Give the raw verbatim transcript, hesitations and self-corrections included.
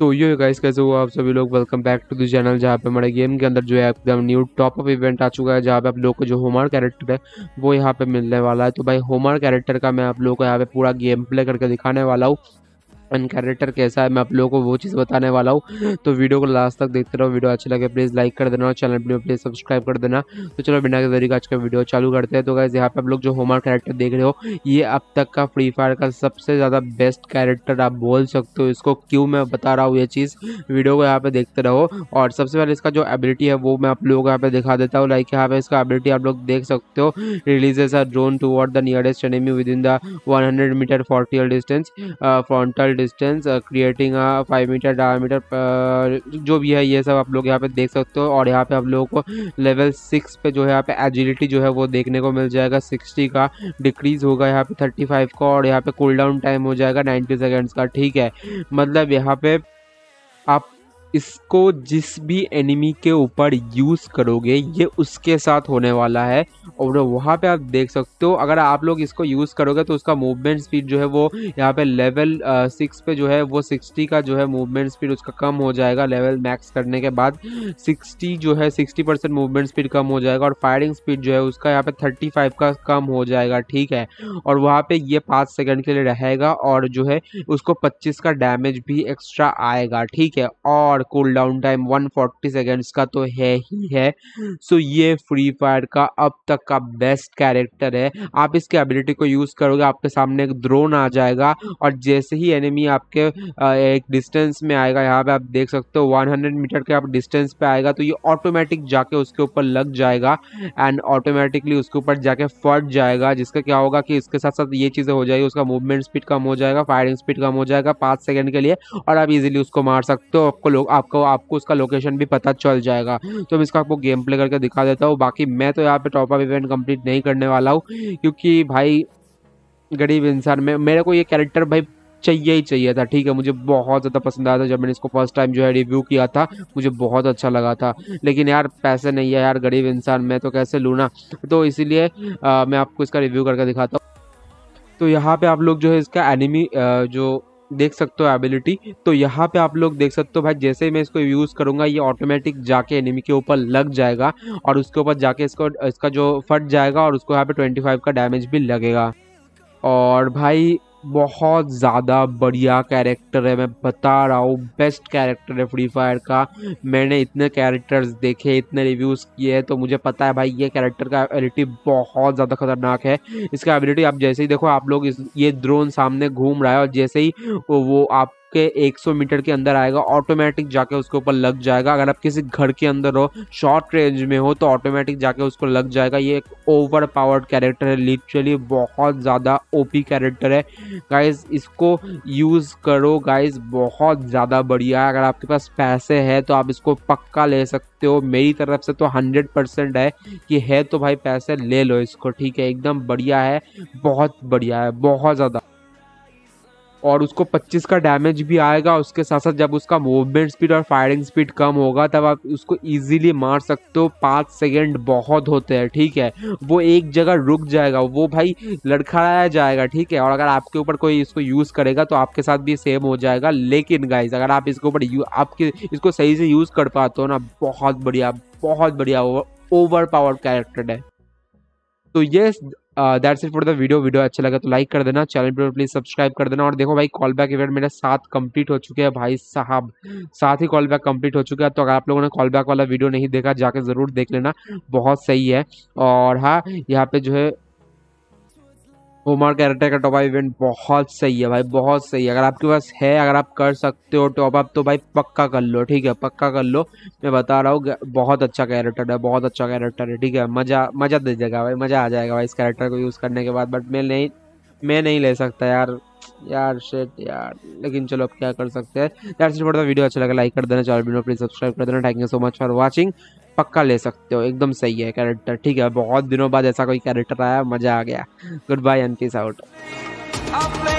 तो ये गाइस कैसे हो आप सभी लोग, welcome back to the channel जहाँ पे हमारे गेम के अंदर जो है एकदम न्यू टॉप अप इवेंट आ चुका है, जहाँ पे आप लोग को जो होमर कैरेक्टर है वो यहाँ पे मिलने वाला है। तो भाई होमर कैरेक्टर का मैं आप लोग को यहाँ पे पूरा गेम प्ले करके दिखाने वाला हूँ एंड कैरेक्टर कैसा है मैं आप लोगों को वो चीज़ बताने वाला हूँ। तो वीडियो को लास्ट तक देखते रहो, वीडियो अच्छी लगे प्लीज़ लाइक कर देना और चैनल पर प्लीज़ सब्सक्राइब कर देना। तो चलो बिना के तरीका आज का वीडियो चालू करते हैं। तो गाइस यहाँ पे आप लोग जो होमर कैरेक्टर देख रहे हो ये अब तक का फ्री फायर का सबसे ज़्यादा बेस्ट कैरेक्टर आप बोल सकते हो इसको। क्यों मैं बता रहा हूँ ये चीज़, वीडियो को यहाँ पर देखते रहो। और सबसे पहले इसका जो एबिलिटी है वो मैं आप लोगों को यहाँ पे दिखा देता हूँ। लाइक यहाँ पे इसका एबिलिटी आप लोग देख सकते हो, releases a drone toward the nearest enemy within the one hundred meter फॉर्टियल distance frontal distance creating five meter diameter जो भी है ये सब आप लोग यहाँ पे देख सकते हो। और यहाँ पे आप लोगों को लेवल सिक्स पे जो है यहाँ पे एजिलिटी जो है वो देखने को मिल जाएगा, सिक्सटी का डिक्रीज होगा यहाँ पे थर्टी फाइव का, और यहाँ पे कूल डाउन टाइम हो जाएगा नाइन्टी सेकेंड्स का। ठीक है, मतलब यहाँ पे आप इसको जिस भी एनिमी के ऊपर यूज़ करोगे ये उसके साथ होने वाला है। और वहाँ पे आप देख सकते हो अगर आप लोग इसको यूज़ करोगे तो उसका मूवमेंट स्पीड जो है वो यहाँ पे लेवल सिक्स पे जो है वो सिक्सटी का जो है मूवमेंट स्पीड उसका कम हो जाएगा। लेवल मैक्स करने के बाद सिक्सटी जो है सिक्सटी परसेंट मूवमेंट स्पीड कम हो जाएगा, और फायरिंग स्पीड जो है उसका यहाँ पे थर्टी फाइव का कम हो जाएगा। ठीक है, और वहाँ पर ये पाँच सेकेंड के लिए रहेगा, और जो है उसको पच्चीस का डैमेज भी एक्स्ट्रा आएगा। ठीक है, और cool down time one forty seconds का तो है ही है। सो ये फ्री फायर का अब तक का बेस्ट कैरेक्टर है। आप इसके एबिलिटी को यूज़ करोगे आपके सामने एक ड्रोन आ जाएगा, और जैसे ही एनिमी आपके एक डिस्टेंस में आएगा, यहाँ पे आप देख सकते हो वन हंड्रेड मीटर के आप डिस्टेंस पे आएगा तो ये ऑटोमेटिक जाके उसके ऊपर लग जाएगा एंड ऑटोमेटिकली उसके ऊपर जाके फट जाएगा। जिसका क्या होगा कि इसके साथ साथ ये चीज़ें हो जाएगी, उसका मूवमेंट स्पीड कम हो जाएगा, फायरिंग स्पीड कम हो जाएगा पाँच सेकेंड के लिए, और आप इजीली उसको मार सकते हो। आपको लोग आपको आपको उसका लोकेशन भी पता चल जाएगा। तो मैं इसका आपको गेम प्ले करके दिखा देता हूँ। बाकी मैं तो यहाँ पे टॉप अप इवेंट कंप्लीट नहीं करने वाला हूँ, क्योंकि भाई गरीब इंसान में मेरे को ये कैरेक्टर भाई चाहिए ही चाहिए था। ठीक है, मुझे बहुत ज़्यादा पसंद आया था जब मैंने इसको फर्स्ट टाइम जो है रिव्यू किया था, मुझे बहुत अच्छा लगा था। लेकिन यार पैसे नहीं है यार, गरीब इंसान मैं तो कैसे लूँ ना, तो इसीलिए मैं आपको इसका रिव्यू करके दिखाता हूँ। तो यहाँ पर आप लोग जो है इसका एनिमी जो देख सकते हो एबिलिटी, तो यहाँ पे आप लोग देख सकते हो भाई जैसे ही मैं इसको यूज़ करूँगा ये ऑटोमेटिक जाके एनिमी के ऊपर लग जाएगा, और उसके ऊपर जाके इसको इसका जो फट जाएगा, और उसको यहाँ पे ट्वेंटी फाइव का डैमेज भी लगेगा। और भाई बहुत ज़्यादा बढ़िया कैरेक्टर है, मैं बता रहा हूँ बेस्ट कैरेक्टर है फ्री फायर का। मैंने इतने कैरेक्टर्स देखे, इतने रिव्यूज़ किए, तो मुझे पता है भाई ये कैरेक्टर का एबिलिटी बहुत ज़्यादा खतरनाक है। इसका एबिलिटी आप जैसे ही देखो आप लोग इस ये ड्रोन सामने घूम रहा है, और जैसे ही वो आप के एक सौ मीटर के अंदर आएगा ऑटोमेटिक जाके उसके ऊपर लग जाएगा। अगर आप किसी घर के अंदर हो, शॉर्ट रेंज में हो, तो ऑटोमेटिक जाके उसको लग जाएगा। ये एक ओवर पावर्ड कैरेक्टर है, लिटरली बहुत ज़्यादा ओपी कैरेक्टर है। गाइस इसको यूज़ करो गाइस, बहुत ज़्यादा बढ़िया है। अगर आपके पास पैसे है तो आप इसको पक्का ले सकते हो, मेरी तरफ से तो हंड्रेड परसेंट है कि है तो भाई पैसे ले लो इसको। ठीक है, एकदम बढ़िया है, बहुत बढ़िया है, बहुत ज़्यादा। और उसको पच्चीस का डैमेज भी आएगा, उसके साथ साथ जब उसका मूवमेंट स्पीड और फायरिंग स्पीड कम होगा तब आप उसको इजीली मार सकते हो। पाँच सेकंड बहुत होते हैं। ठीक है, वो एक जगह रुक जाएगा, वो भाई लड़खड़ाया जाएगा। ठीक है, और अगर आपके ऊपर कोई इसको यूज़ करेगा तो आपके साथ भी सेम हो जाएगा। लेकिन गाइज अगर आप इसके ऊपर आपके इसको सही से यूज़ कर पाते हो ना, बहुत बढ़िया बहुत बढ़िया ओवर पावर कैरेक्टर है। तो ये that's it for the video. Video अच्छा लगा तो लाइक कर देना, चैनल पर प्लीज़ सब्सक्राइब कर देना। और देखो भाई कॉल बैक इवेंट मेरे साथ कंप्लीट हो चुके हैं भाई साहब, साथ ही कॉल बैक कंप्लीट हो चुका है। तो अगर आप लोगों ने कॉल बैक वाला वीडियो नहीं देखा जाके ज़रूर देख लेना, बहुत सही है। और हाँ, यहाँ पे जो है होमर कैरेक्टर का टॉप अप इवेंट बहुत सही है भाई, बहुत सही है। अगर आपके पास है, अगर आप कर सकते हो टॉप अप तो भाई पक्का कर लो। ठीक है, पक्का कर लो, मैं बता रहा हूँ बहुत अच्छा कैरेक्टर है, बहुत अच्छा कैरेक्टर है। ठीक है, मज़ा मज़ा दे देगा भाई, मज़ा आ जाएगा भाई इस कैरेक्टर को यूज़ करने के बाद। बट मैं नहीं मैं नहीं ले सकता यार यार शेट यार, लेकिन चलो अब क्या कर सकते हैं। यार से थोड़ा वीडियो अच्छा लगा लाइक कर देना, चैनल वीडियो प्लीज़ सब्सक्राइब कर देना। Thank you so much for watching. पक्का ले सकते हो, एकदम सही है कैरेक्टर। ठीक है, बहुत दिनों बाद ऐसा कोई कैरेक्टर आया, मज़ा आ गया। Good bye and peace out.